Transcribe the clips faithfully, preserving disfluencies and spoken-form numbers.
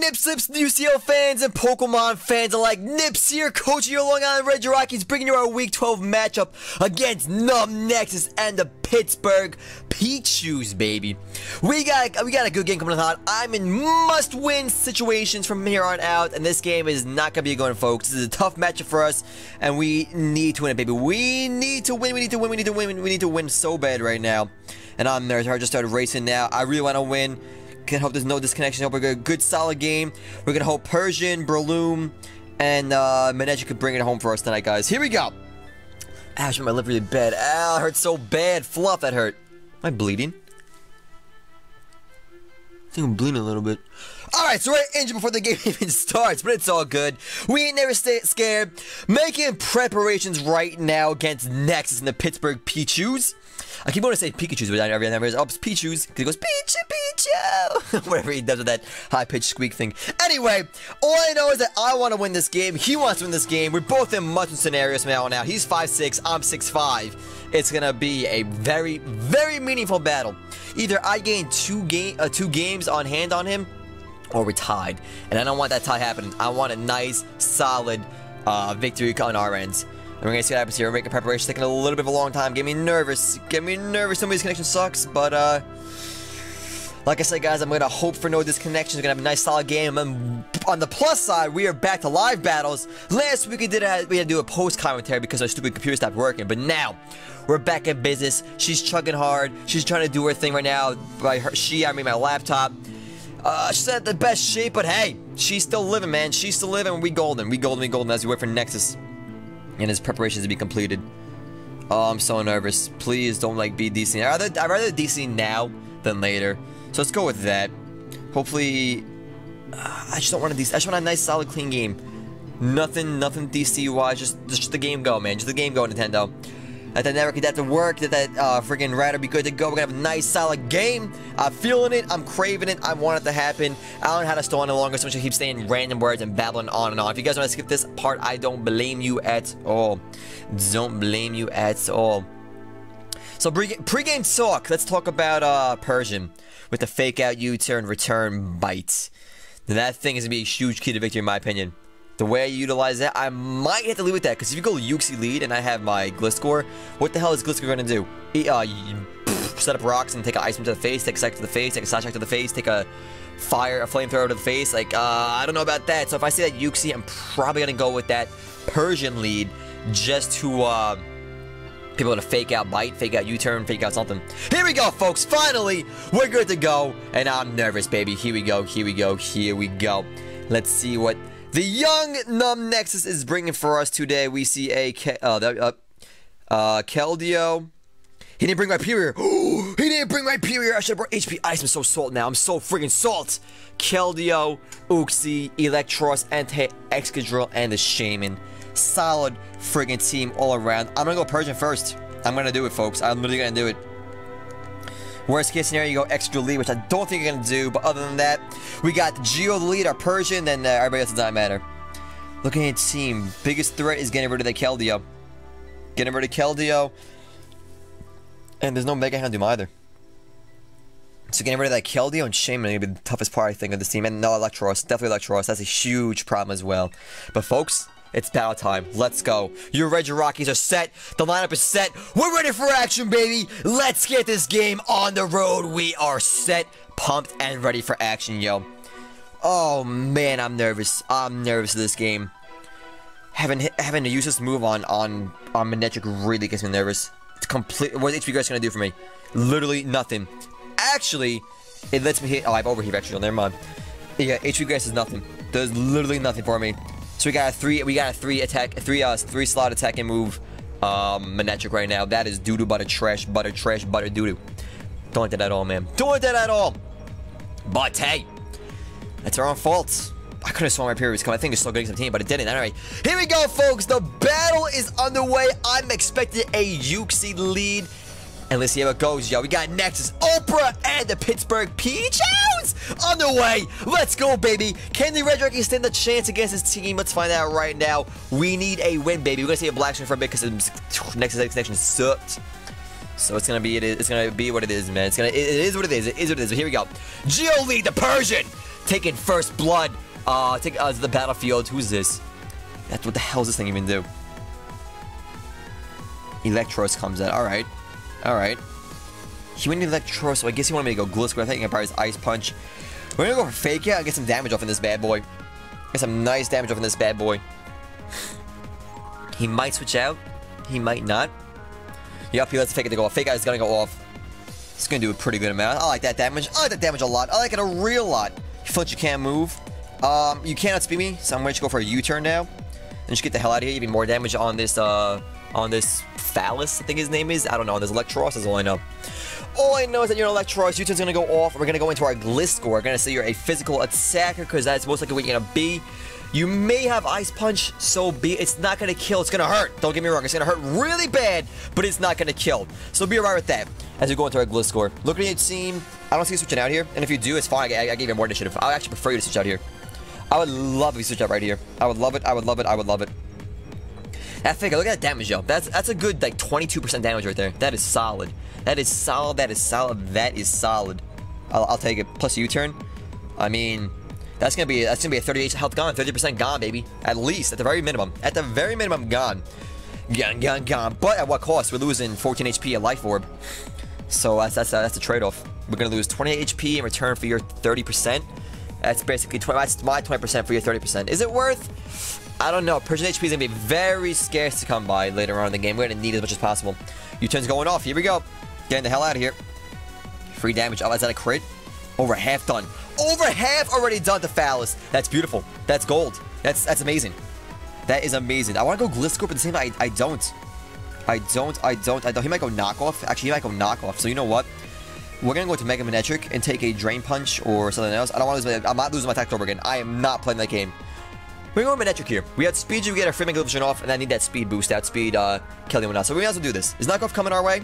Nip Slips, U C L fans and Pokemon fans alike. Nips here, coach of your Long Island Red RegiRockies, bringing you our Week twelve matchup against Num Nexus and the Pittsburgh Pichus, baby. We got we got a good game coming on. I'm in must-win situations from here on out, and this game is not gonna be going, folks. This is a tough matchup for us, and we need to win it, baby. We need to win. We need to win. We need to win. We need to win so bad right now. And I'm there. I just started racing now. I really want to win. Can hope there's no disconnection. Hope we get a good solid game. We're gonna hope Persian, Breloom, and uh, Manetric could bring it home for us tonight, guys. Here we go. Ouch, my lip really bad. Ow, it hurt so bad. Fluff, that hurt. Am I bleeding? I think I'm bleeding a little bit. Alright, so we're injured before the game even starts, but it's all good. We ain't never stay scared. Making preparations right now against Nexus and the Pittsburgh Pichus. I keep wanting to say Pikachu's, but I never remember his. Oh, it's Pichus, because he goes, Pichu, Pichu! Whatever he does with that high-pitched squeak thing. Anyway, all I know is that I want to win this game. He wants to win this game. We're both in much scenarios from now on out. He's five six, I'm six five. It's going to be a very, very meaningful battle. Either I gain two, game, uh, two games on hand on him, or we're tied. And I don't want that tie happening. I want a nice, solid uh, victory on our ends. And we're gonna see what happens here. We're making preparations, taking a little bit of a long time. Get me nervous. Get me nervous. Somebody's connection sucks, but uh, like I said, guys, I'm gonna hope for no disconnections. We're gonna have a nice, solid game. And on the plus side, we are back to live battles. Last week we did a, we had to do a post commentary because our stupid computer stopped working, but now we're back in business. She's chugging hard. She's trying to do her thing right now. By her, she, I mean my laptop. Uh, she's not the best shape, but hey, she's still living, man. She's still living. We golden. We golden. We golden as we wait for Nexus and his preparations to be completed. Oh, I'm so nervous. Please don't, like, be D C. I'd rather, I'd rather D C now than later. So let's go with that. Hopefully, uh, I just don't want a D C. I just want a nice, solid, clean game. Nothing, nothing D C-wise. Just, just the game go, man. Just the game go, Nintendo. That dynamic, that to work, that that uh, freaking rider be good to go. We're gonna have a nice, solid game. I'm feeling it. I'm craving it. I want it to happen. I don't know how to stall no longer, so much I keep saying random words and babbling on and on. If you guys want to skip this part, I don't blame you at all. Don't blame you at all. So pre-game talk. Let's talk about uh, Persian with the fake out U-turn, return bite. Now, that thing is gonna be a huge key to victory, in my opinion. The way I utilize that, I might have to leave with that, because if you go Uxie lead and I have my Gliscor, what the hell is Gliscor going to do? He, uh, pff, set up rocks and take an ice beam to the face, take a sack to the face, take a slash attack to the face, take a fire, a flamethrower to the face. Like, uh, I don't know about that. So if I see that Uxie, I'm probably going to go with that Persian lead just to uh, be able to fake out bite, fake out U-turn, fake out something. Here we go, folks. Finally, we're good to go. And I'm nervous, baby. Here we go. Here we go. Here we go. Let's see what the young Num Nexus is bringing for us today. We see a Ke uh, uh, uh, Keldeo. He didn't bring Rhyperior. He didn't bring Rhyperior. I should have brought H P Ice. I'm so salt now. I'm so friggin' salt. Keldeo, Uxie, Electros, Entei, Excadrill, and the Shaymin. Solid friggin' team all around. I'm gonna go Persian first. I'm gonna do it, folks. I'm literally gonna do it. Worst case scenario, you go extra lead, which I don't think you're going to do, but other than that, we got the Geo the lead, our Persian, then uh, everybody else doesn't matter. Looking at the team, biggest threat is getting rid of the Keldeo. Getting rid of Keldeo. And there's no Mega Houndoom either. So getting rid of that Keldeo and Shaymin is going to be the toughest part, I think, of this team. And no Electros, definitely Electros, that's a huge problem as well. But folks, it's battle time. Let's go. Your RegiRockies are set. The lineup is set. We're ready for action, baby. Let's get this game on the road. We are set, pumped, and ready for action, yo. Oh, man, I'm nervous. I'm nervous of this game. Having, having a useless move on, on, on Manetric really gets me nervous. It's complete. What is H P Grass going to do for me? Literally nothing. Actually, it lets me hit. Oh, I have overheat, actually. Never mind. Yeah, H P Grass is nothing. There's literally nothing for me. So we got a three, we got a three attack, three uh, three slot attack and move, um, Manetric right now. That is doo doo butter trash, butter trash, butter doo doo. Don't want that at all, man. Don't want that at all. But hey, that's our own fault. I could have sworn my period was coming. I think it's so good against the team, but it didn't. All right, here we go, folks. The battle is underway. I'm expecting a Uxie lead. And let's see how it goes, yo. We got Nexus, Oprah, and the Pittsburgh Pichus on the way. Let's go, baby. Can the RegiRockies stand a chance against this team? Let's find out right now. We need a win, baby. We're gonna see a black screen for a bit because Nexus connection sucked. So it's gonna be it is it's gonna be what it is, man. It's gonna it is what it is. It is what it is. But here we go. Geo lead the Persian. taking first blood. Uh, take us uh, to the battlefield. Who's this? That's what the hell does this thing even do? Electros comes out. All right, all right. Human Electros. So I guess he wanted me to go Gliscor. I think I probably his Ice Punch. We're gonna go for Fake Out and get some damage off in this bad boy. Get some nice damage off in this bad boy. He might switch out. He might not. Yep, he lets Fake Out to go off. Fake Out is gonna go off. It's gonna do a pretty good amount. I like that damage. I like that damage a lot. I like it a real lot. You flinch, you can't move. Um, you cannot speed me, so I'm going to go for a U-turn now. And just get the hell out of here. Even more damage on this, uh, on this Phallus, I think his name is. I don't know. On this Electros is all I know. All I know is that you're an Electros. U-turn's going to go off. We're going to go into our Gliscor. We're going to say you're a physical attacker, because that's most likely what you're going to be. You may have Ice Punch, so be it. It's not going to kill. It's going to hurt. Don't get me wrong. It's going to hurt really bad, but it's not going to kill. So be alright with that as we go into our Gliscor. Look at your team. I don't see you switching out here. And if you do, it's fine. I, I gave you more initiative. I actually prefer you to switch out here. I would love if you switch out right here. I would love it. I would love it. I would love it. That figure, look at that damage, yo. That's that's a good like twenty-two percent damage right there. That is solid. That is solid. That is solid. That is solid. I'll, I'll take it. Plus U-turn. I mean, that's gonna be that's gonna be a thirty-eight health gone, thirty percent gone, baby. At least, at the very minimum. At the very minimum, gone, gone, gone, gone. But at what cost? We're losing fourteen H P, a life orb. So that's that's that's a trade-off. We're gonna lose twenty-eight H P in return for your thirty percent. That's basically twenty, that's my twenty percent for your thirty percent. Is it worth? I don't know. Persian H P is going to be very scarce to come by later on in the game. We're going to need as much as possible. U-turn's going off. Here we go. Getting the hell out of here. Free damage. Oh, is that a crit? Over half done. Over half already done to Phallus. That's beautiful. That's gold. That's that's amazing. That is amazing. I want to go Gliscor, but at the same time, I, I don't. I don't. I don't. I don't. He might go knockoff. Actually, he might go knockoff. So you know what? We're going to go to Mega Manetric and take a Drain Punch or something else. I don't want to lose my, I'm not losing my tactical over again. I am not playing that game. We're going to Manetric here. We had Speed, we get our free Mega Evolution off, and I need that Speed boost, that Speed uh, Keldeo and us. So we might as well do this. Is Knockoff coming our way?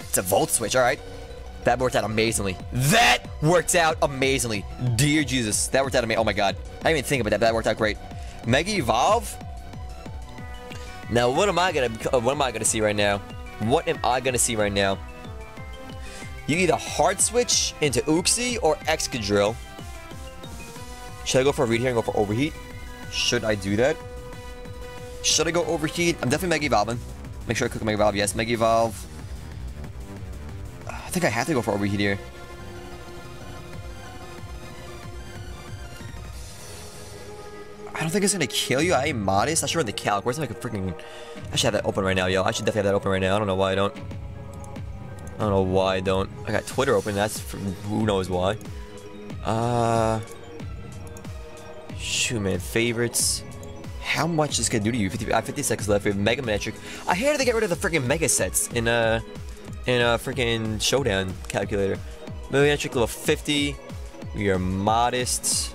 It's a Volt Switch, alright. That worked out amazingly. That worked out amazingly. Dear Jesus, that worked out amazing. Oh my god. I didn't even think about that, but that worked out great. Mega Evolve? Now, what am I going to, what am I going to see right now? What am I going to see right now? You either hard switch into Uxie or Excadrill. Should I go for a read here and go for overheat? Should I do that? Should I go overheat? I'm definitely Mega Evolving. Make sure I click Mega Evolve. Yes, Mega Evolve. I think I have to go for overheat here. I don't think it's gonna kill you. I am modest. I should run the calc. Where's my freaking? I should have that open right now, yo. I should definitely have that open right now. I don't know why I don't. I don't know why I don't. I got Twitter open. That's for who knows why. Uh, shoot, man. Favorites. How much is this gonna do to you? fifty, uh, fifty seconds left. We have Mega Manetric. I hated to get rid of the freaking Mega Sets in a in a freaking Showdown calculator. Mega Manetric level fifty. We are modest.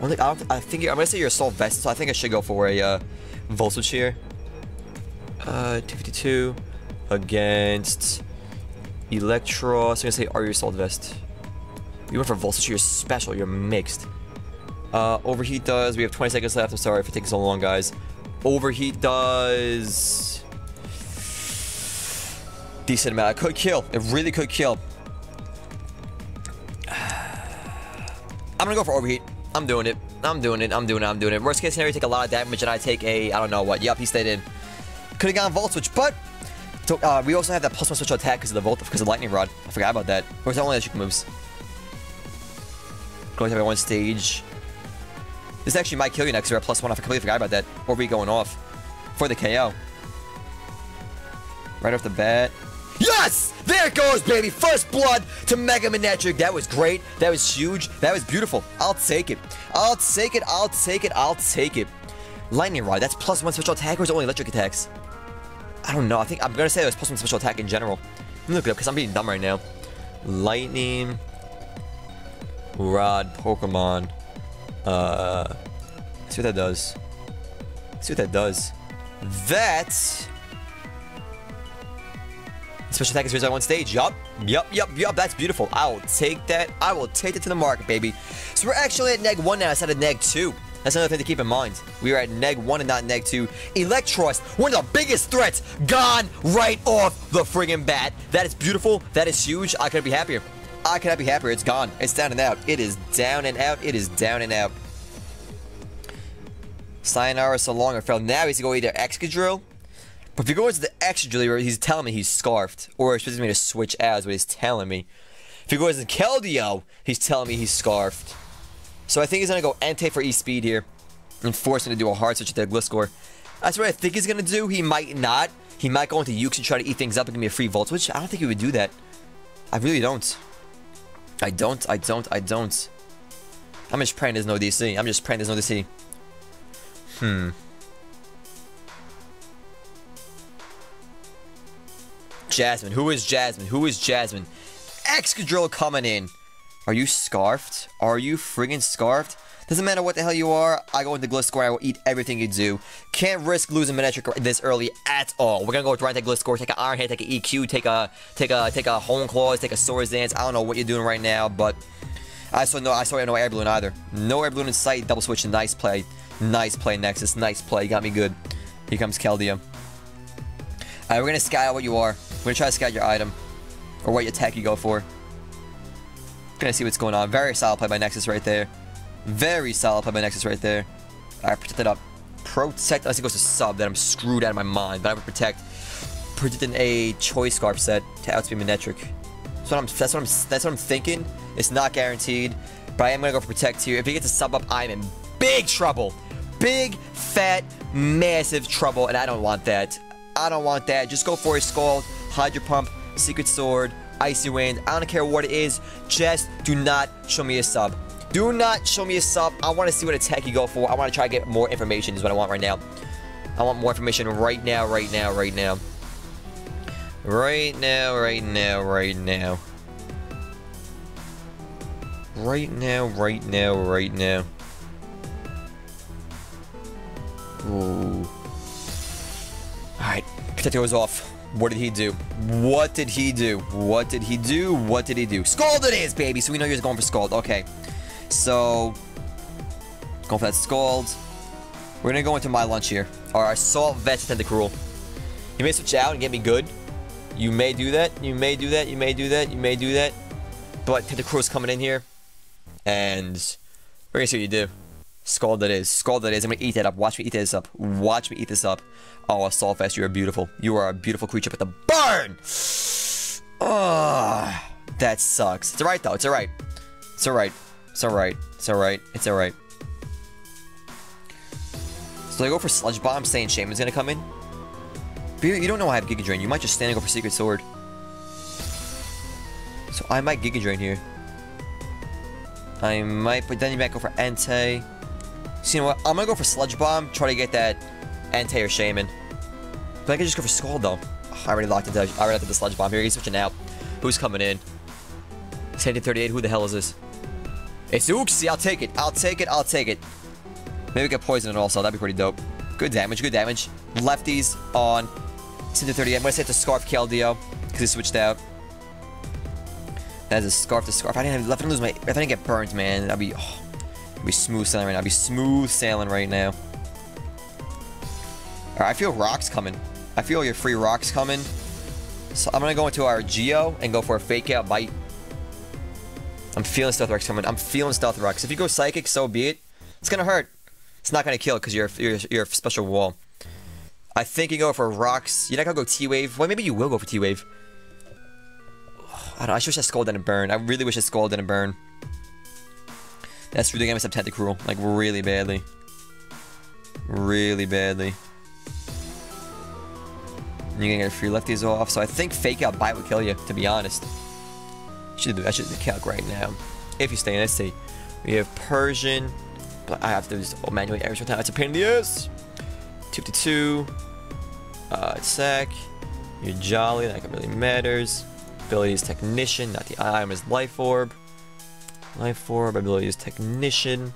I don't. I, don't, I think I'm gonna say you're Assault Vest, so I think I should go for a uh, Volt Switch here. Uh, two fifty-two against Electros. I'm gonna say, are you Assault Vest? You went for Volt Switch, you're special, you're mixed. Uh, overheat does, we have twenty seconds left. I'm sorry for taking so long, guys. Overheat does decent amount. It could kill. It really could kill. I'm gonna go for overheat. I'm doing it. I'm doing it. I'm doing it. I'm doing it. Worst case scenario, you take a lot of damage and I take a, I don't know what. Yup, he stayed in. Could have gone Volt Switch, but So, uh, we also have that plus one switch attack because of the Volt, because of the Lightning Rod. I forgot about that. Or is that only that she moves? Going to have one stage. This actually might kill you next. We're at plus one. I completely forgot about that. Or are we going off for the K O? Right off the bat. Yes! There it goes, baby! First blood to Mega Manetric. That was great. That was huge. That was beautiful. I'll take it. I'll take it. I'll take it. I'll take it. Lightning Rod. That's plus one special attack, or is it only electric attacks? I don't know. I think I'm going to say it was plus one special attack in general. Let me look it up because I'm being dumb right now. Lightning Rod Pokemon. Uh, let's see what that does. Let's see what that does. That special attack is raised on one stage. Yup. Yup, yup, yup. That's beautiful. I will take that. I will take it to the market, baby. So we're actually at neg one now instead of neg two. That's another thing to keep in mind. We are at neg one and not neg two. Electros, one of the biggest threats, gone right off the friggin' bat. That is beautiful. That is huge. I couldn't be happier. I cannot be happier. It's gone. It's down and out. It is down and out. It is down and out. Sayonara, so long I fell. Now he's going to go either Excadrill. But if he goes to the Excadrill, he's telling me he's scarfed. Or he's supposed to me to switch out is what he's telling me. If he goes to Keldeo, he's telling me he's scarfed. So I think he's going to go Entei for E-Speed here. And force him to do a hard switch at their Gliscor. That's what I think he's going to do. He might not. He might go into Uxie and try to eat things up and give me a free Volt Switch. I don't think he would do that. I really don't. I don't. I don't. I don't. I'm just praying there's no D C. I'm just praying there's no D C. Hmm. Jasmine. Who is Jasmine? Who is Jasmine? Excadrill coming in. Are you scarfed? Are you friggin' scarfed? Doesn't matter what the hell you are, I go into Gliscor, I will eat everything you do. Can't risk losing Manetric this early at all. We're gonna go right into Gliscor, take an Iron Hand, take an E Q, take a take a take a Hone Claws, take a Swords Dance. I don't know what you're doing right now, but I saw no I saw no Air Balloon either. No Air Balloon in sight, double switch, nice play. Nice play, Nexus, nice play, you got me good. Here comes Keldeo. Alright, we're gonna scout what you are. We're gonna try to scout your item. Or what attack you go for. Gonna see what's going on. Very solid play by Nexus right there. Very solid play by Nexus right there. Alright, protect it up. Protect, unless it goes to sub, then I'm screwed out of my mind. But I would protect. Protecting a Choice Scarf set to outspeed Manetric. That's what I'm that's what I'm that's what I'm thinking. It's not guaranteed. But I am gonna go for protect here. If he gets a sub up, I'm in big trouble. Big, fat, massive trouble, and I don't want that. I don't want that. Just go for a Scald, Hydro Pump, Secret Sword, Icy Wind. I don't care what it is. Just do not show me a sub. Do not show me a sub. I want to see what attack you go for. I want to try to get more information is what I want right now. I want more information right now, right now, right now. Right now, right now, right now. Right now, right now, right now. Ooh. Alright. Protector was off. What did he do? What did he do? What did he do? What did he do? Scald it is, baby! So we know you're going for Scald. Okay. So, going for that Scald. We're going to go into my lunch here. Alright, Assault Vets Tentacruel. You may switch out and get me good. You may do that. You may do that. You may do that. You may do that. But Tentacruel's coming in here. And we're going to see what you do. Scald that is. Scald that is. I'm going to eat that up. Watch me eat this up. Watch me eat this up. Oh, Assault Vest, you are beautiful. You are a beautiful creature, but the burn! Oh, that sucks. It's alright, though. It's alright. It's alright. It's alright. It's alright. It's alright. So I go for Sludge Bomb, saying Shaman's gonna come in. But you don't know I have Giga Drain. You might just stand and go for Secret Sword. So I might Giga Drain here. I might, but then you might go for Entei. So you know what? I'm gonna go for Sludge Bomb, try to get that Entei or Shaymin. But I could just go for Scald though. Oh, I already locked into I already locked into Sludge Bomb here. He's switching out. Who's coming in? seventeen thirty-eight, who the hell is this? It's Uxie, I'll take it, I'll take it, I'll take it. Maybe we can poison it also, that'd be pretty dope. Good damage, good damage. Lefties on seventeen thirty-eight. I'm gonna set the Scarf Keldeo, because he switched out. That is a Scarf to Scarf. I didn't have left to lose my if I didn't get burnt, man. I'd be oh, I'd be smooth sailing right now. I'd be smooth sailing right now. Alright, I feel rocks coming. I feel your free rocks coming. So I'm gonna go into our Geo and go for a fake out bite. I'm feeling Stealth Rex coming. I'm feeling Stealth Rex. If you go Psychic, so be it. It's gonna hurt. It's not gonna kill because you're, you're you're a special wall. I think you go for rocks. You're not gonna go T-Wave. Well, maybe you will go for T-Wave. I don't know, I wish I Scald didn't burn. I really wish I Scald didn't burn. That's really gonna mess up Tentacruel. Like, really badly. Really badly. You're gonna get a free lefties off. So I think Fake Out Bite would kill you, to be honest. Should do, I should do the calc right now. If you stay in, let's see. We have Persian. But I have to do this manually every single time. It's a pain in the ass. two fifty-two. Uh, Sack. You're Jolly. That really matters. Ability is Technician, not the item is Life Orb. Life Orb, ability is Technician.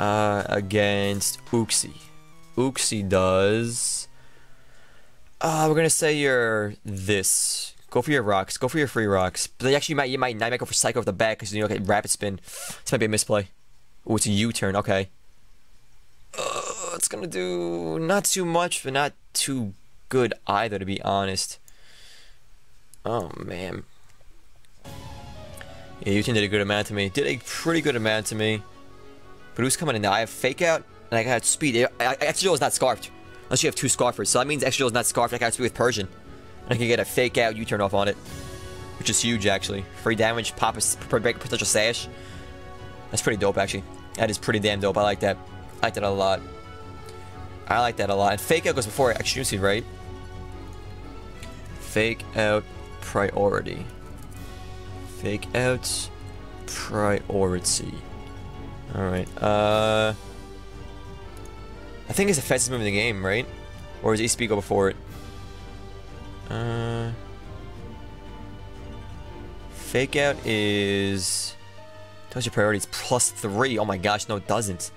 Uh, against Uxie. Uxie does... Uh, we're gonna say you're this. Go for your rocks, go for your free rocks. But actually you might, you might, you might go for Psycho off the back because you know, okay, Rapid Spin. This might be a misplay. Oh, it's a U-turn, okay. Uh, it's gonna do not too much, but not too good either, to be honest. Oh, man. Yeah, you did a good amount to me. Did a pretty good amount to me. But who's coming in now? I have Fake Out, and I got Speed. Excadrill is not Scarfed. Unless you have two Scarfers. So that means Excadrill is not Scarfed. I got Speed with Persian. And I can get a Fake Out U-turn off on it. Which is huge, actually. Free damage, pop a break, potential Sash. That's pretty dope, actually. That is pretty damn dope. I like that. I like that a lot. I like that a lot. And Fake Out goes before Extreme Speed, right? Fake Out Priority. Fake Out Priority. Alright, uh... I think it's the fastest move in the game, right? Or does E-Speed go before it? Uh... Fake Out is... That's your priority. It's plus three. Oh my gosh, no it doesn't.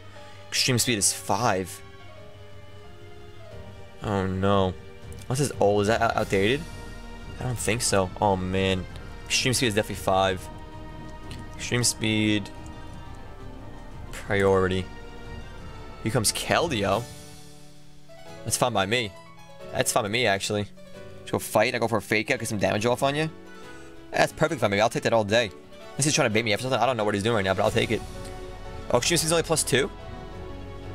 Extreme Speed is five. Oh no. What's this old? Is that outdated? I don't think so. Oh man. Extreme Speed is definitely five. Extreme Speed... Priority. Here comes Keldeo. That's fine by me. That's fine by me, actually. Just go fight, I go for a Fake Out, get some damage off on you. That's perfect for me. I'll take that all day. Unless he's trying to bait me up something. I don't know what he's doing right now, but I'll take it. Oh, Extreme Speed's only plus two?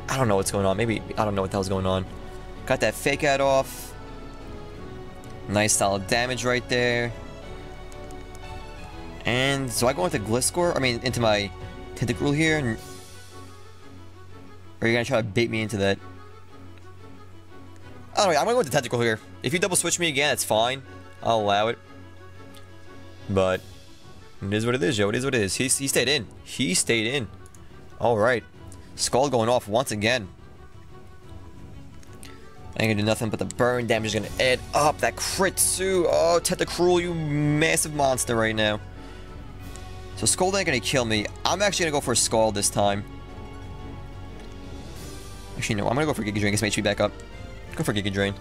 I don't know what's going on. Maybe... I don't know what the hell's going on. Got that Fake Out off. Nice solid damage right there. And... So I go into Gliscor? I mean, into my Tentacruel here? And, or are you going to try to bait me into that? Oh, anyway, I'm going to go with the Tentacruel here. If you double switch me again, that's fine. I'll allow it. But... It is what it is, yo. It is what it is. He, he stayed in. He stayed in. Alright. Skull going off once again. I ain't gonna do nothing but the burn damage is gonna add up. That crit too. Oh, Tentacruel, you massive monster right now. So Skull ain't gonna kill me. I'm actually gonna go for Skull this time. Actually, no. I'm gonna go for Giga Drain. Get some H P back up. Go for Giga Drain.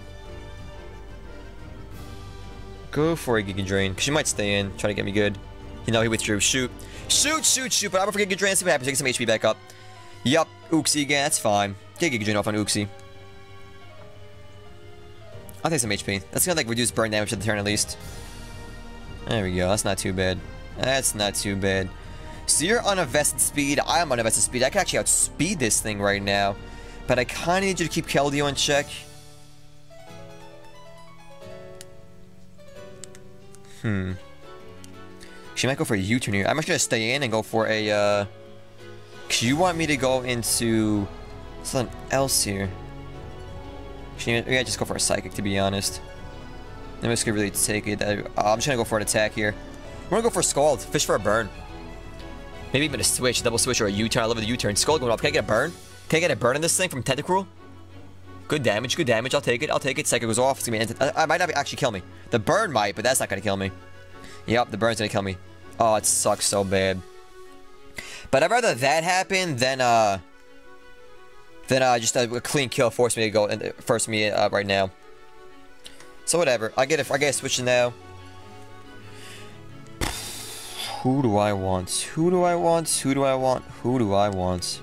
Go for a Giga Drain. Because she might stay in. Try to get me good. You know, he withdrew. Shoot. Shoot, shoot, shoot. But I'm gonna forget Giga Drain. See what happens. Get some H P back up. Yup. Uxie again. That's fine. Get Giga Drain off on Uxie. I'll take some H P. That's gonna, like, reduce burn damage at the turn at least. There we go. That's not too bad. That's not too bad. So you're on a vested speed. I am on a vested speed. I can actually outspeed this thing right now. But I kind of need you to keep Keldeo in check. Hmm. She might go for a U-turn here. I'm just going to stay in and go for a, uh... Because you want me to go into... something else here. She might, yeah, just go for a Psychic, to be honest. I'm just going to really take it. Uh, I'm just going to go for an attack here. We're going to go for Scald. Fish for a burn. Maybe even a switch, a double switch, or a U-turn. I love the U-turn. Scald going off. Can I get a burn? Can I get a burn on this thing from Tentacruel? Good damage, good damage. I'll take it, I'll take it. Psychic goes off. It's going to be... I, I might not be, actually kill me. The burn might, but that's not going to kill me. Yep, the burn's gonna kill me. Oh, it sucks so bad. But I'd rather that happen than uh, than uh, just a, a clean kill force me to go and force me up right now. So whatever. I get it. I get a switch now. Who do I want? Who do I want? Who do I want? Who do I want?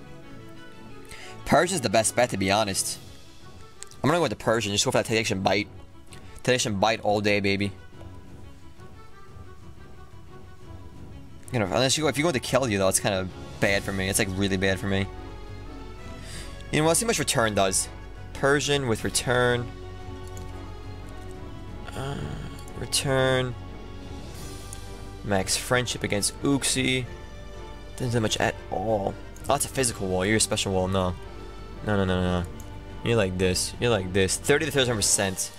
Persian's the best bet, to be honest. I'm gonna go with the Persian. Just go for that Tentacruel bite. Tentacruel bite all day, baby. You know, unless you go, if you go to Keldeo though, it's kind of bad for me. It's like really bad for me. You know, we'll see how much return does. Persian with return. Uh, return. Max friendship against Uxie. Doesn't do much at all. Oh, that's a physical wall. You're a special wall. No. No, no, no, no. You're like this. You're like this. thirty to thirty-seven percent.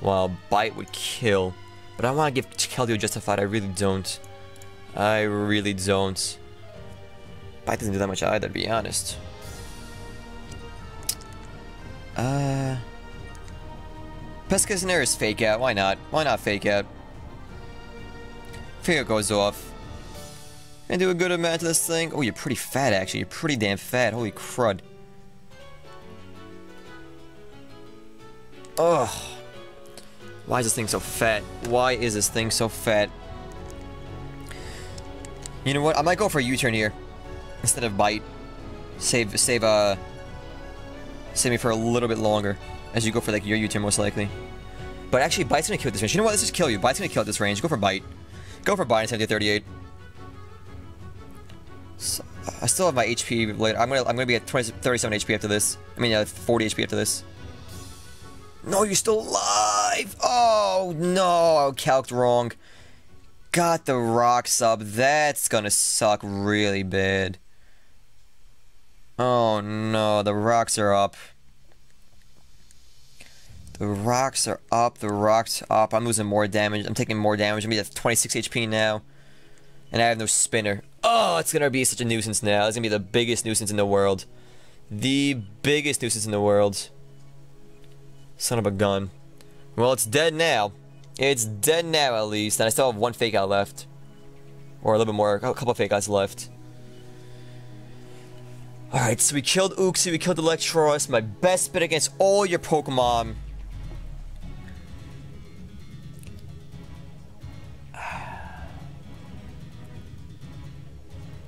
Wow, bite would kill. But I want to give Keldeo justified. I really don't. I really don't. Bite doesn't do that much either, to be honest. Uh, best case scenario is Fake Out. Why not? Why not Fake Out? Fake Out goes off. And do a good amount to this thing. Oh, you're pretty fat, actually. You're pretty damn fat. Holy crud. Ugh. Why is this thing so fat? Why is this thing so fat? You know what? I might go for a U-turn here instead of bite. Save, save, uh, save me for a little bit longer as you go for like your U-turn most likely. But actually, bite's gonna kill this range. You know what? Let's just kill you. Bite's gonna kill at this range. Go for bite. Go for bite in seventy to thirty-eight. So, I still have my H P later. I'm gonna I'm gonna be at twenty, thirty-seven H P after this. I mean, uh, forty H P after this. No, you're still alive! Oh no, I calced wrong. Got the rock sub. That's gonna suck really bad. Oh no, the rocks are up. The rocks are up. The rocks up. I'm losing more damage. I'm taking more damage. I'm gonna be at twenty-six H P now, and I have no spinner. Oh, it's gonna be such a nuisance now. It's gonna be the biggest nuisance in the world. The biggest nuisance in the world. Son of a gun. Well, it's dead now. It's dead now, at least. And I still have one fake out left, or a little bit more, a couple of fake outs left. All right, so we killed Uxie, we killed Electros. My best bet against all your Pokemon.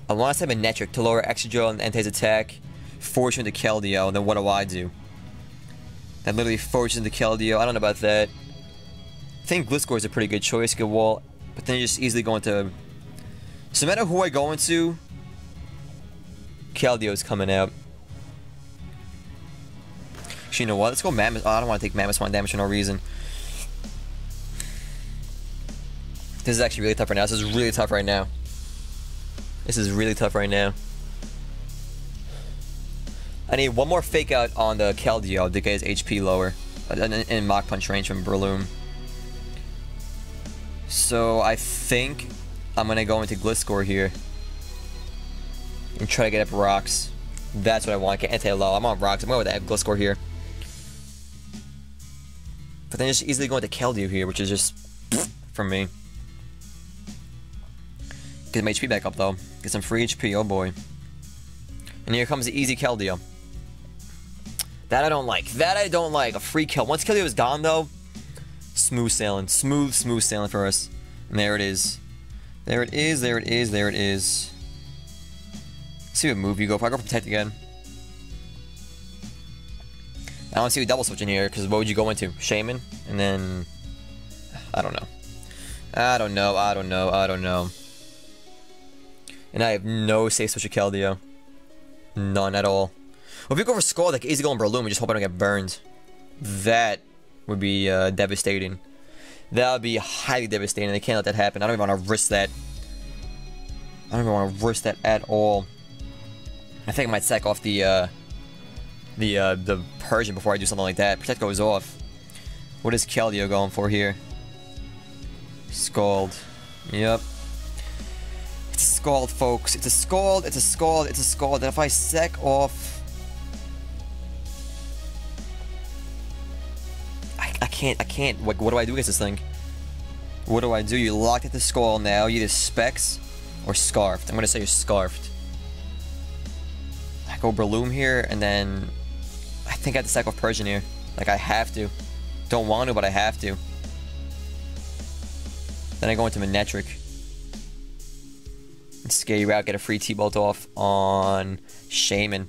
I want to have Manetric to lower Excadrill and Entei's attack, force him to Keldeo, and then what do I do? That literally forces him to Keldeo. I don't know about that. I think Gliscor is a pretty good choice, good wall, but then you just easily go into... So no matter who I go into, Keldeo is coming out. Actually, you know what? Let's go Mamoswine. Oh, I don't want to take Mamoswine damage for no reason. This is actually really tough right now. This is really tough right now. This is really tough right now. I need one more fake out on the Keldeo to get his H P lower, in Mach Punch range from Breloom. So I think I'm gonna go into Gliscor here and try to get up rocks. That's what I want. Get Entei low. I'm on rocks. I'm going with that Gliscor here, but then just easily going to Keldeo here, which is just for me. Get my H P back up though. Get some free H P. Oh boy. And here comes the easy Keldeo. That I don't like. That I don't like. A free kill. Once Keldeo is gone though, smooth sailing. Smooth, smooth sailing for us. And there it is. There it is. There it is. There it is. Let's see what move you go for. I go protect again. I don't see you double switching here because what would you go into? Shaymin? And then I don't know. I don't know. I don't know. I don't know. And I have no safe switch with Keldeo. None at all. Well, if we go for Skull, like easy going Breloom, we just hope I don't get burned. That would be uh, devastating. That would be highly devastating. I can't let that happen. I don't even want to risk that. I don't even want to risk that at all. I think I might sack off the uh, the uh, the Persian before I do something like that. Protect goes off. What is Keldeo going for here? Scald. Yep. It's a Scald, folks. It's a Scald, it's a Scald, it's a Scald. And if I sack off... I, I can't, I can't. What, what do I do against this thing? What do I do? You're locked at the Scald now. You're either Specs or Scarfed. I'm going to say you're Scarfed. I go Breloom here, and then... I think I have to sack off Persian here. Like, I have to. Don't want to, but I have to. Then I go into Manetric. Scare you out, get a free T-bolt off on Shaymin.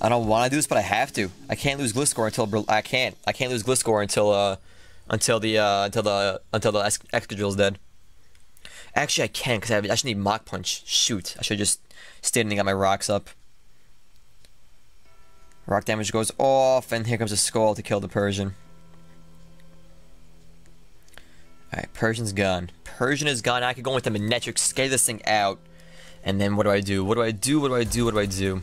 I don't want to do this, but I have to. I can't lose Gliscor until I can't. I can't lose Gliscor until uh, until the uh, until the until the Excadrill is dead. Actually, I can because I, I should need Mach Punch. Shoot, I should just stand and got my rocks up. Rock damage goes off, and here comes a Skull to kill the Persian. Alright, Persian's gone. Persian is gone. I could go with the Manetric, scale this thing out. And then what do I do? What do I do? What do I do? What do I do?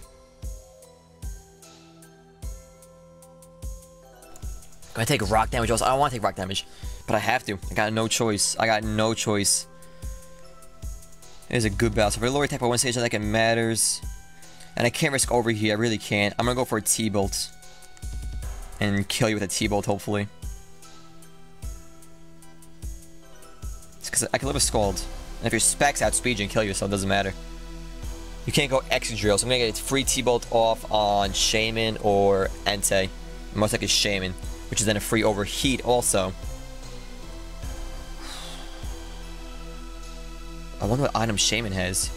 I'm gonna take rock damage also. I don't want to take rock damage, but I have to. I got no choice. I got no choice. It is a good battle. So if I lower attack by one stage, I think it matters. And I can't risk over here. I really can't. I'm gonna go for a T-bolt. And kill you with a T-bolt, hopefully. Because I can live with Scald. And if your Specs outspeed you and kill you, so it doesn't matter. You can't go Excadrill, so I'm gonna get its free T-bolt off on Shaymin or Entei. Most likely Shaymin, which is then a free overheat also. I wonder what item Shaymin has.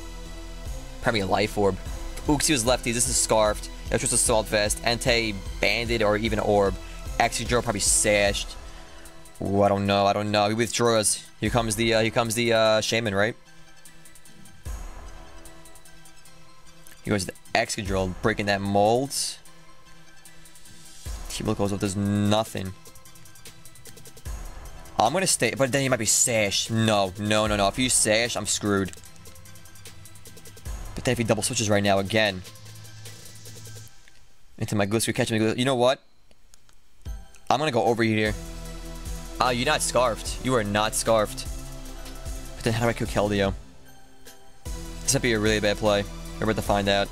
Probably a life orb. Uxie was lefties, this is Scarfed. Electros Assault Vest. Entei banded or even orb. Excadrill probably sashed. Ooh, I don't know. I don't know. He withdraws. Here comes the, uh, here comes the, uh, Shaymin, right? He goes to the Excadrill, breaking that mold. T-Bill goes up, there's nothing. I'm gonna stay, but then he might be sashed. No, no, no, no. If you sash, I'm screwed. But then if he double switches right now again. Into my Gliscor, catch me. You know what? I'm gonna go over you here. Ah, uh, you're not scarfed. You are not scarfed. But then how do I kill Keldeo? This might be a really bad play. We're about to find out.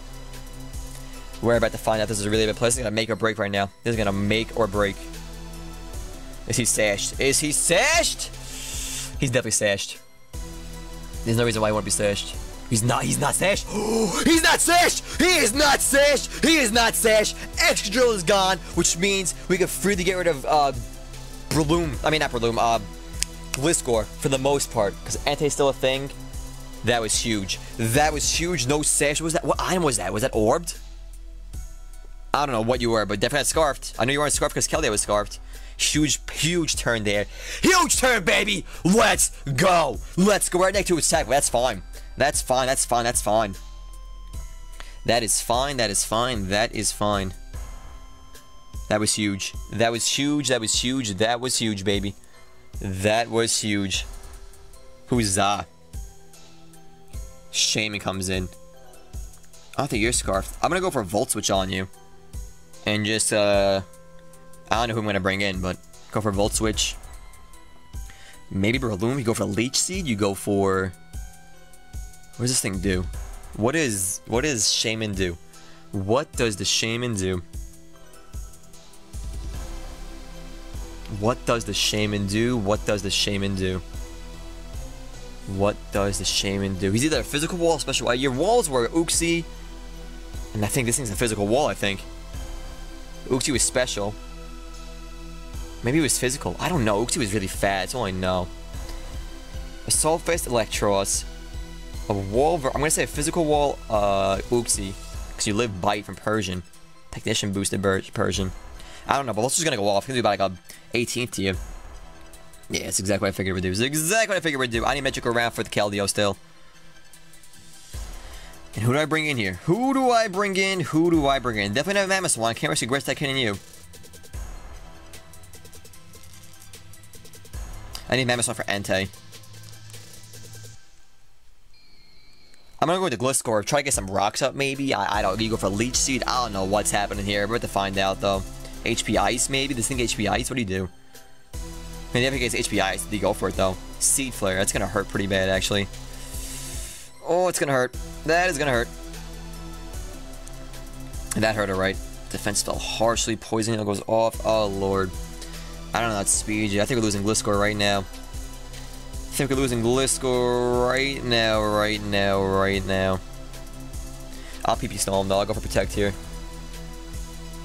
We're about to find out this is a really bad play. This is gonna make or break right now. This is gonna make or break. Is he sashed? Is he sashed? He's definitely sashed. There's no reason why he won't be sashed. He's not, he's not sashed. He's not sashed! He is not sashed! He is not sashed! Excadrill is gone, which means we can freely get rid of uh Breloom. I mean not Breloom, uh Gliscor for the most part. Because Entei's still a thing. That was huge. That was huge. No sash. What was that? What item was that? Was that orbed? I don't know what you were, but definitely scarfed. I knew you weren't scarfed because Keldeo was scarfed. Huge, huge turn there. Huge turn, baby! Let's go! Let's go right next to attack. That's fine. That's fine. That's fine. That's fine. That is fine. That is fine. That is fine. That was huge. That was huge. That was huge. That was huge, baby. That was huge. Huzzah. Shaymin comes in. I don't think you're scarfed. I'm gonna go for a Volt Switch on you. And just, uh... I don't know who I'm gonna bring in, but... Go for a Volt Switch. Maybe Breloom. You go for a Leech Seed. You go for... What does this thing do? What is... What does Shaymin do? What does the Shaymin do? What does the Shaymin do? What does the Shaymin do? What does the Shaymin do? He's either a physical wall or special wall. Your walls were Uxie. And I think this thing's a physical wall, I think. Uxie was special. Maybe it was physical. I don't know. Uxie was really fat. That's all I know. Assault Fist, Electros. A wall... I'm going to say a physical wall, uh, Uxie. Because you live bite from Persian. Technician boosted Persian. I don't know, but let's just going to go off. It's going to be about like a eighteenth to you. Yeah, it's exactly what I figured we'd do. It's exactly what I figured we'd do. I need Manetric around for the Keldeo still. And who do I bring in here? Who do I bring in? Who do I bring in? Definitely not Mamoswine. Can't risk regrets that can in you. I need Mamoswine for Entei. I'm gonna go with the Gliscor. Try to get some rocks up maybe. I, I don't you go for Leech Seed. I don't know what's happening here. We're about to find out though. H P Ice maybe? This thing H P Ice? What do you do? I mean, if he gets H P Ice, they go for it, though. Seed Flare. That's going to hurt pretty bad, actually. Oh, it's going to hurt. That is going to hurt. That hurt, all right. Defense spell harshly. Poison Hill goes off. Oh, Lord. I don't know that speed. I think we're losing Gliscor right now. I think we're losing Gliscor right now, right now, right now. I'll P P Stall him, though. I'll go for Protect here.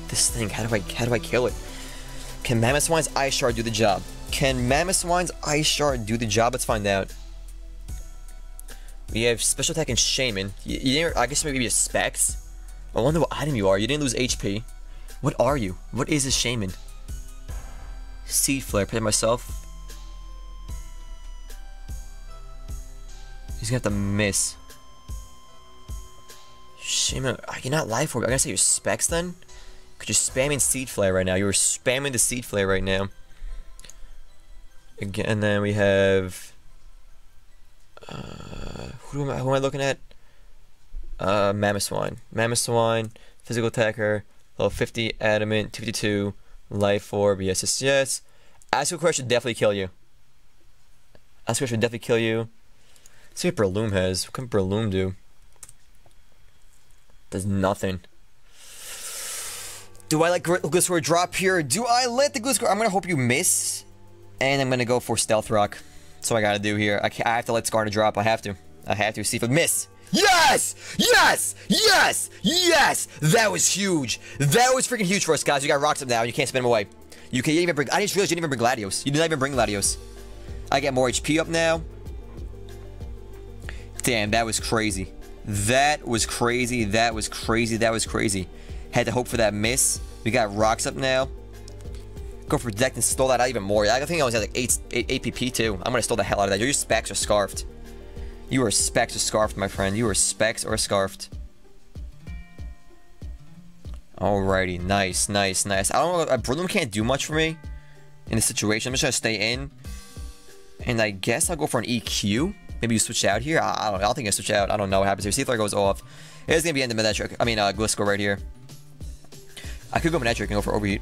This thing, how do I, how do I kill it? Can Mamoswine's Ice Shard do the job? Can Mamoswine's Ice Shard do the job? Let's find out. We have Special Attack and Shaymin. You, you didn't, I guess maybe a Specs. I wonder what item you are. You didn't lose H P. What are you? What is a Shaymin? Seed Flare. Play myself. He's gonna have to miss. Shaymin, you're not life orb. I'm gonna say your Specs then? Because you're spamming Seed Flare right now. You were spamming the Seed Flare right now. Again, and then we have... Uh, who, am I, who am I looking at? Uh, Mamoswine. Mamoswine, Physical Attacker, level fifty, Adamant, two fifty-two, Life Orb, yes, yes, yes. Asquash should definitely kill you. Asquash should definitely kill you. Let's see what Breloom has. What can Breloom do? Does nothing. Do I let Gliscor drop here? Do I let the Gliscor... I'm going to hope you miss. And I'm going to go for Stealth Rock. That's what I got to do here. I, can't, I have to let Skarner drop. I have to. I have to. See if I miss. Yes! Yes! Yes! Yes! That was huge. That was freaking huge for us, guys. You got rocks up now. You can't spin them away. You can't even bring... I just realized you didn't even bring Latios. You did not even bring Latios. I get more H P up now. Damn, that was crazy. That was crazy. That was crazy. That was crazy. Had to hope for that miss. We got rocks up now. go for protect and stole that out even more. I think I was at like eight P P too. I'm gonna steal the hell out of that. Your specs are scarfed. You are specs or scarfed, my friend. You are specs or scarfed. Alrighty, nice, nice, nice. I don't know. Uh, Breloom can't do much for me in this situation. I'm just gonna stay in, and I guess I'll go for an E Q. Maybe you switch out here. I, I don't. I don't think I switch out. I don't know what happens here. C three goes off. It's gonna be into Manetric. I mean, uh, Gliscor right here. I could go Manetric and go for Overheat.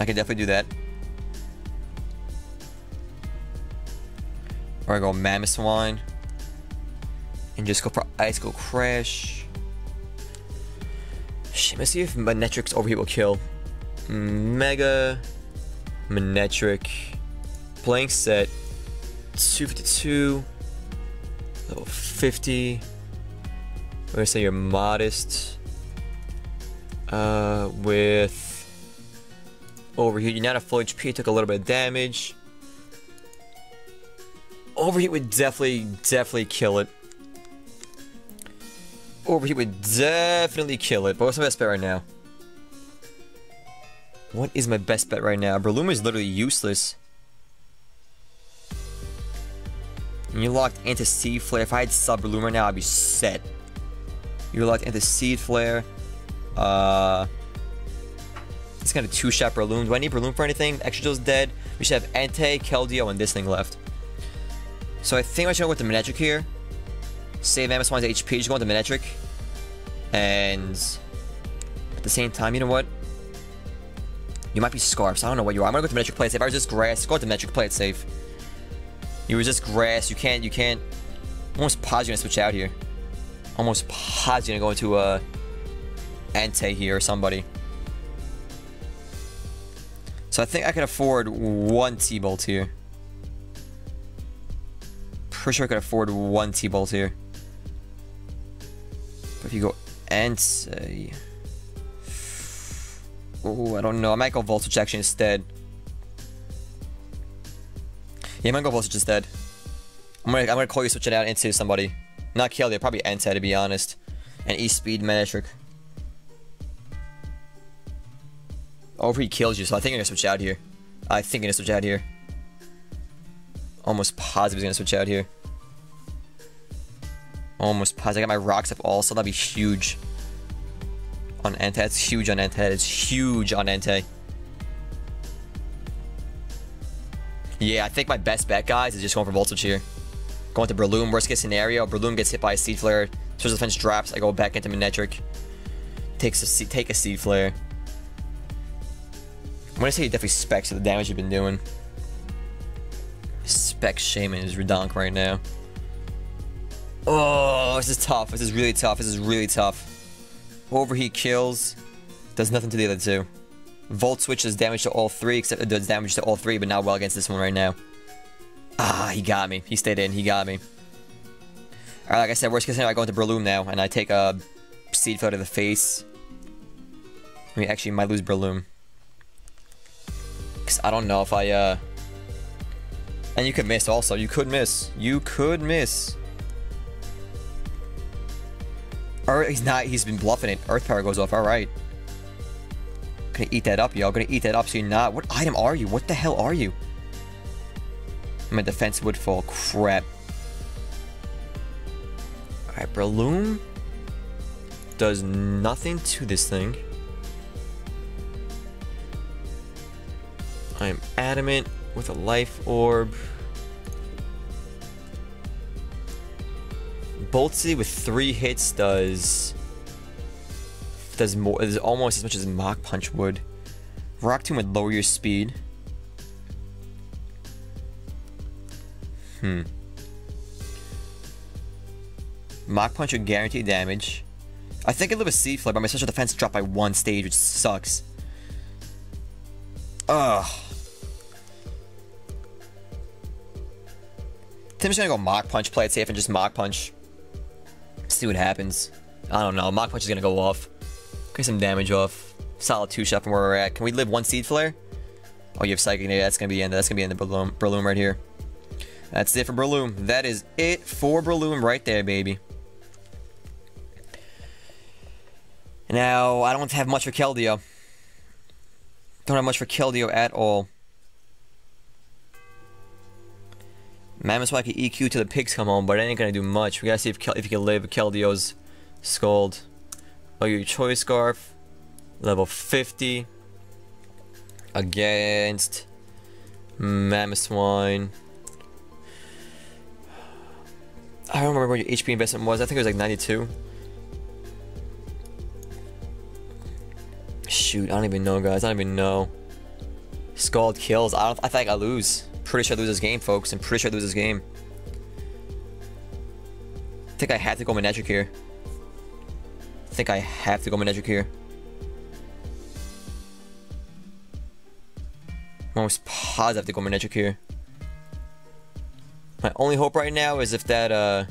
I can definitely do that. Or I go Mamoswine and just go for Icicle Crash. Shit, let's see if Manetric's Overheat will kill. Mega Manetric. Playing set. two fifty-two. Level fifty. We're gonna say you're modest. Uh, with Overheat. You're not at full H P. Took a little bit of damage. Overheat would definitely, definitely kill it. Overheat would definitely kill it. But what's my best bet right now? What is my best bet right now? Breloom is literally useless. And you locked into Seed Flare. If I had sub Breloom right now, I'd be set. You're locked into Seed Flare. Uh... It's gonna two-shot Breloom. Do I need Breloom for anything? Excadrill's dead. We should have Entei, Keldeo, and this thing left. So I think I should go with the Manetric here. Save Mamoswine's H P, just go with the Manetric. And at the same time, you know what? You might be scarfed, so I don't know what you are. I'm gonna go with the Manetric, play it safe. I resist grass, go with the Manetric, play it safe. You resist grass, you can't, you can't. Almost positive to switch out here. Almost positive to go into uh, Entei here or somebody. So I think I could afford one T-Bolt here. Pretty sure I could afford one T-Bolt here. But if you go Entei... Oh, I don't know. I might go Volt Switch actually instead. Yeah, I might go Volt Switch instead. I'm gonna, I'm gonna call you switching out into somebody. Not Keldeo, probably Entei to be honest. And E-Speed Manetric. Overheat kills you, so I think I'm gonna switch out here. I think I'm gonna switch out here. Almost positive he's gonna switch out here. Almost positive. I got my rocks up also. That'd be huge. On Entei. It's huge on Entei. It's huge on Entei. Yeah, I think my best bet, guys, is just going for Volt Switch here. Going to Breloom. Worst case scenario, Breloom gets hit by a Seed Flare. Special defense drops. I go back into Manetric. Takes a, take a Seed Flare. I'm gonna say he definitely specs the damage you've been doing. Specs Shaymin is redonk right now. Oh, this is tough. This is really tough. This is really tough. Overheat kills. Does nothing to the other two. Volt Switch does damage to all three, except it does damage to all three, but not well against this one right now. Ah, he got me. He stayed in. He got me. Alright, like I said, worst case scenario, I go into Breloom now, and I take a Seed Flare to the face. I mean, actually, might lose Breloom. I don't know if I, uh... and you could miss also. You could miss. You could miss. Or he's not. He's been bluffing it. Earth Power goes off. Alright. Gonna eat that up, y'all. Gonna eat that up so you're not. What item are you? What the hell are you? My defense would fall. Crap. Alright, Breloom does nothing to this thing. I am adamant with a life orb. Boltzy with three hits does does more is almost as much as Mach Punch would. Rock Tomb would lower your speed. Hmm. Mach Punch would guarantee damage. I think I live a Seed Flare, but my special defense dropped by one stage, which sucks. Ugh. Tim's gonna go Mach Punch, play it safe, and just Mach Punch. See what happens. I don't know. Mach Punch is gonna go off. Get some damage off. Solid two shot from where we're at. Can we live one Seed Flare? Oh, you have Psychic. Yeah, that's gonna be in. That's gonna be in the Breloom, Breloom right here. That's it for Breloom. That is it for Breloom right there, baby. Now I don't have much for Keldeo. Don't have much for Keldeo at all. Mamoswine can E Q till the pigs come home, but it ain't gonna do much. We gotta see if Kel if you can live Keldeo's scold. Oh, your choice scarf, level fifty against Mamoswine. I don't remember what your H P investment was. I think it was like ninety-two. Shoot, I don't even know, guys. I don't even know. Scald kills. I don't. I think I lose. Pretty sure I lose this game, folks. I'm pretty sure I lose this game. I think I have to go Manetric here. I think I have to go Manetric here. I'm almost positive I have to go Manetric here. My only hope right now is if that uh,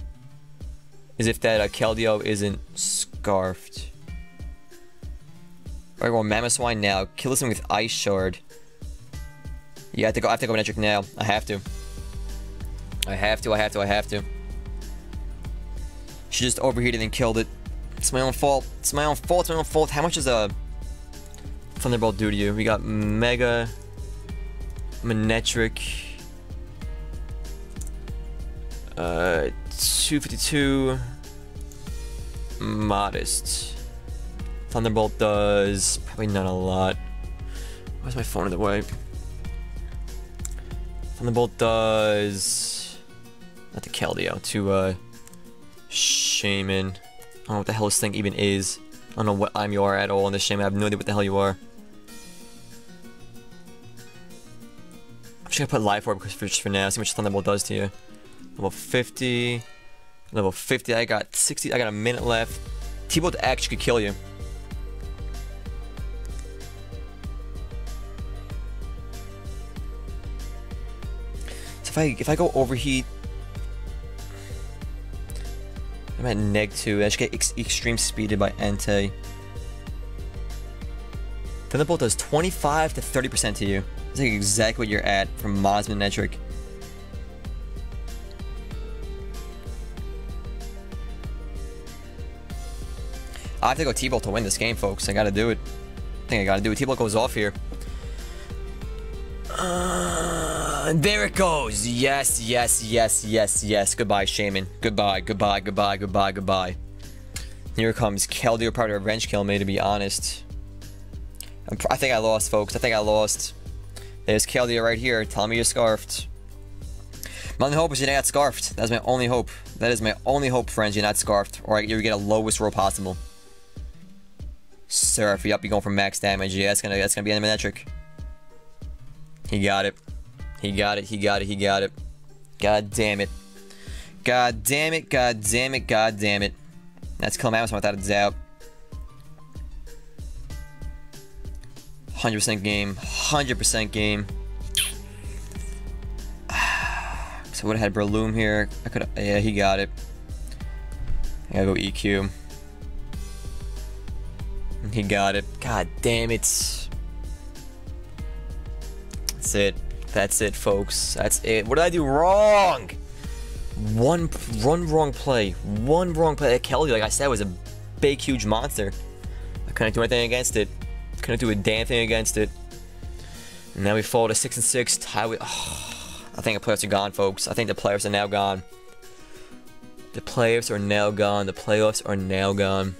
is if that uh, Keldeo isn't scarfed. Alright, well, Mamoswine now. Kill this thing with Ice Shard. Yeah, I have to go. I have to go Manetric now. I have to. I have to. I have to. I have to. She just overheated and killed it. It's my own fault. It's my own fault. It's my own fault. How much does a Thunderbolt do to you? We got Mega Manetric. Uh, two fifty-two, modest. Thunderbolt does probably not a lot. Why's my phone in the way? Thunderbolt does not to Keldeo, to uh, Shaymin. I don't know what the hell this thing even is. I don't know what I'm you are at all on this Shaymin. I have no idea what the hell you are. I'm just gonna put Life Orb for just for now. See what Thunderbolt does to you. Level fifty, level fifty, I got sixty, I got a minute left. T-Bolt actually could kill you. So if I, if I go overheat, I'm at neg two, I should get ex extreme speeded by Entei. Thunderbolt does twenty-five to thirty percent to you. That's like exactly what you're at from Manetric. I have to go T-Bolt to win this game, folks. I gotta do it. I think I gotta do it. T-Bolt goes off here. Uh, there it goes. Yes, yes, yes, yes, yes. Goodbye, Shaymin. Goodbye, goodbye, goodbye, goodbye, goodbye. Here comes Keldeo, probably revenge kill me, to be honest. I'm pr I think I lost, folks. I think I lost. There's Keldeo right here. Tell me you're scarfed. My only hope is you're not scarfed. That's my only hope. That is my only hope, friends. You're not scarfed. Or you get a lowest roll possible. Surf, yep, you're going for max damage. Yeah, that's gonna that's gonna be an Manetric. He got it. He got it, he got it, he got it. God damn it. God damn it, god damn it, god damn it. That's killing Mamoswine without a doubt. one hundred percent game. one hundred percent game. So I would've had Breloom here. I could've, yeah, he got it. I gotta go E Q. He got it. God damn it. That's it. That's it, folks. That's it. What did I do wrong? One, one wrong play. One wrong play. That Keldeo, like I said, was a big, huge monster. I couldn't do anything against it. Couldn't do a damn thing against it. And now we fall to six and six. Tie with. Oh, I think the playoffs are gone, folks. I think the playoffs are now gone. The playoffs are now gone. The playoffs are now gone.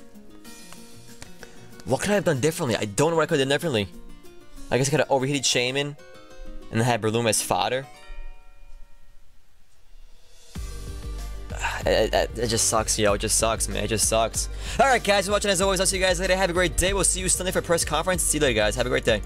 What could I have done differently? I don't know what I could have done differently. I guess I could have overheated Shaymin and then had Breloom as fodder. It, it, it just sucks, yo. It just sucks, man. It just sucks. Alright, guys, for watching as always. I'll see you guys later. Have a great day. We'll see you Sunday for press conference. See you later, guys. Have a great day.